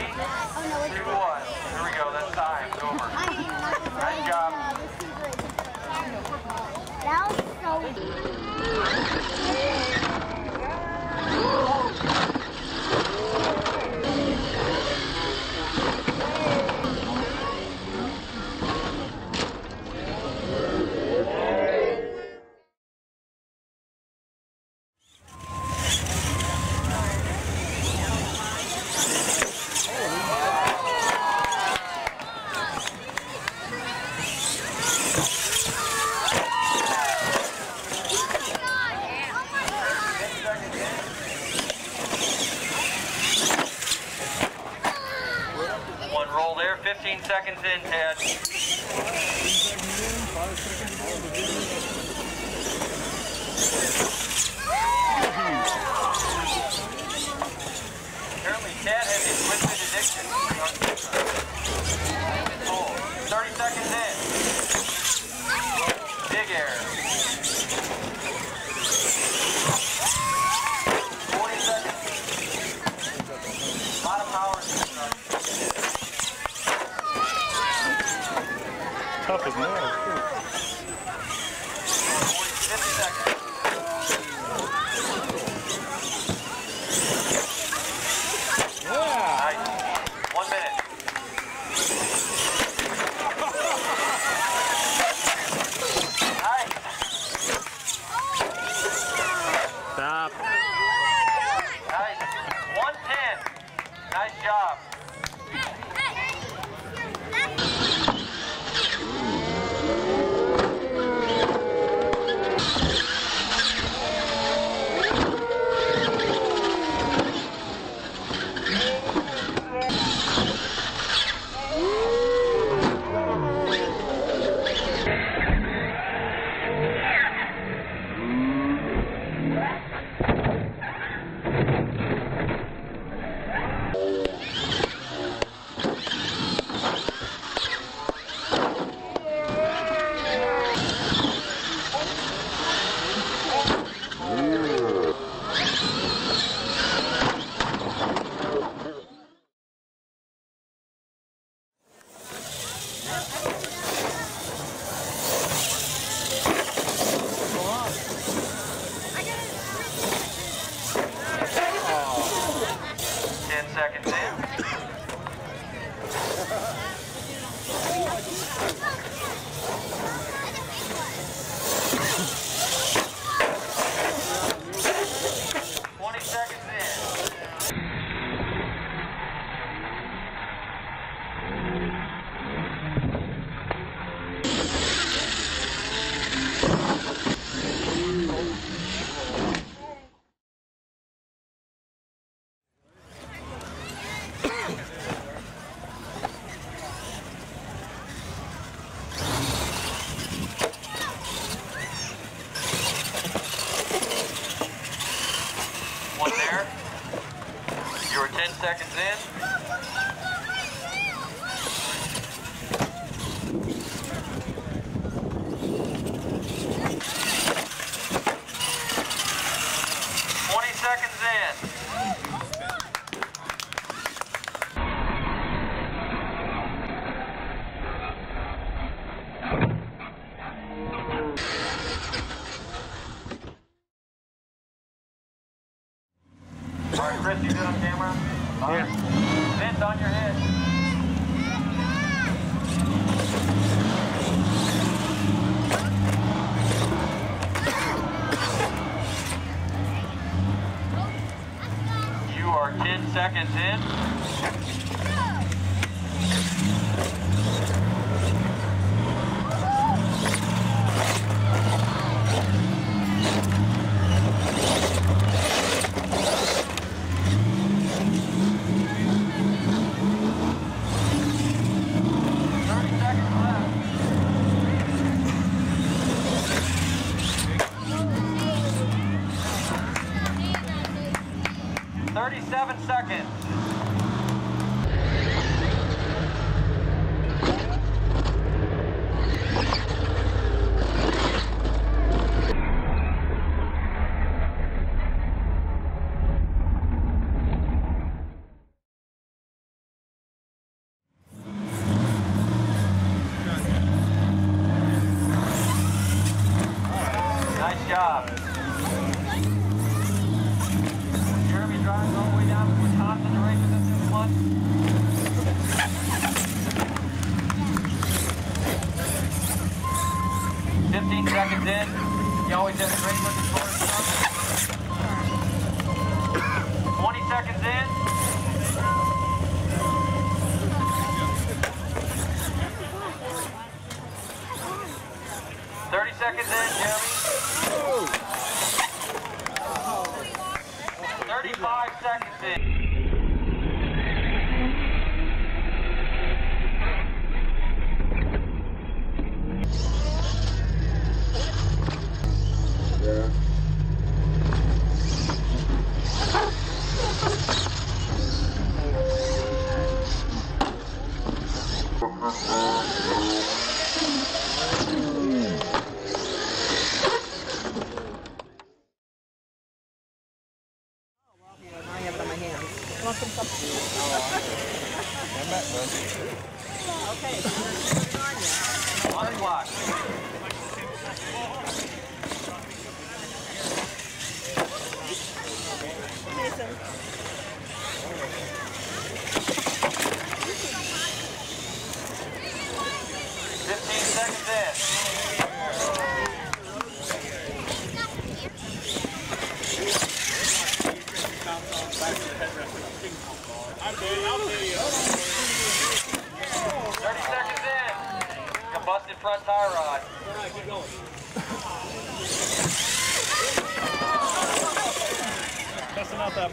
3, 2, 1. Here we go. That's time. It's over. Nice job. That was so roll there, 15 seconds in, Ted. 5 seconds. Apparently Ted has a liquid addiction. 30 seconds in. Big air. 40 seconds. Bottom power. Tough as nails, too. 50 seconds. 1 minute. Nice. Stop. Nice. 110. Nice job. You're 10 seconds in. Alright, Chris, you good on camera? Alright. Vince, on your head. You are 10 seconds in. Seconds. in. You always have a great looking for something. 20 seconds in.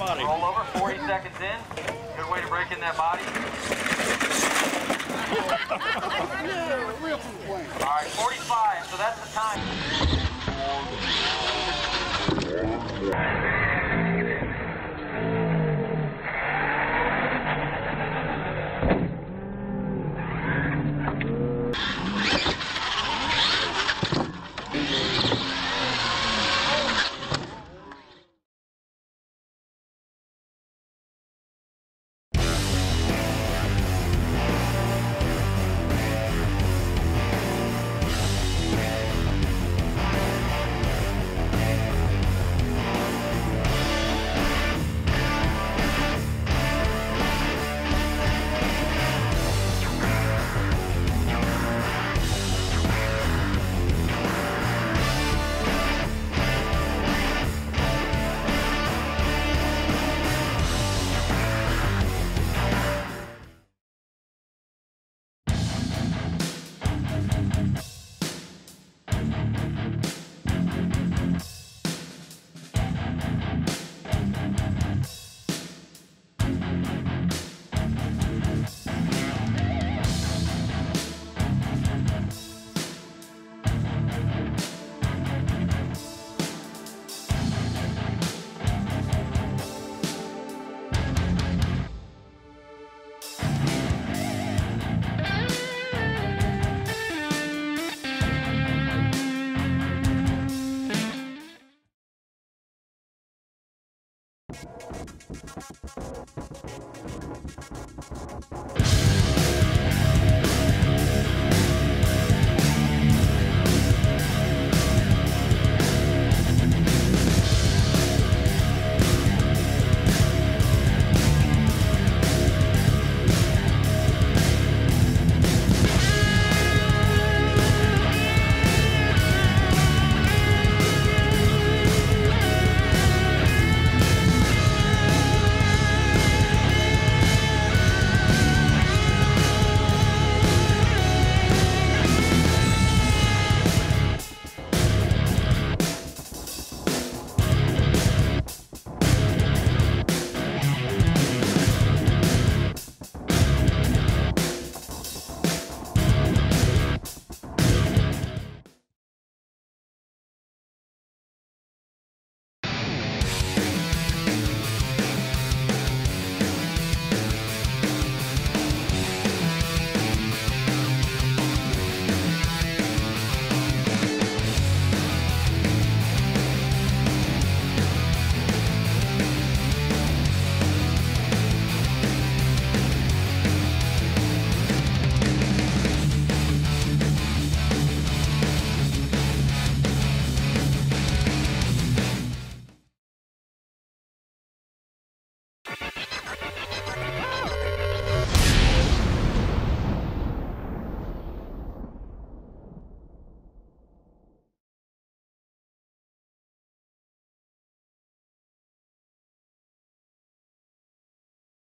All right, 45, so that's the time.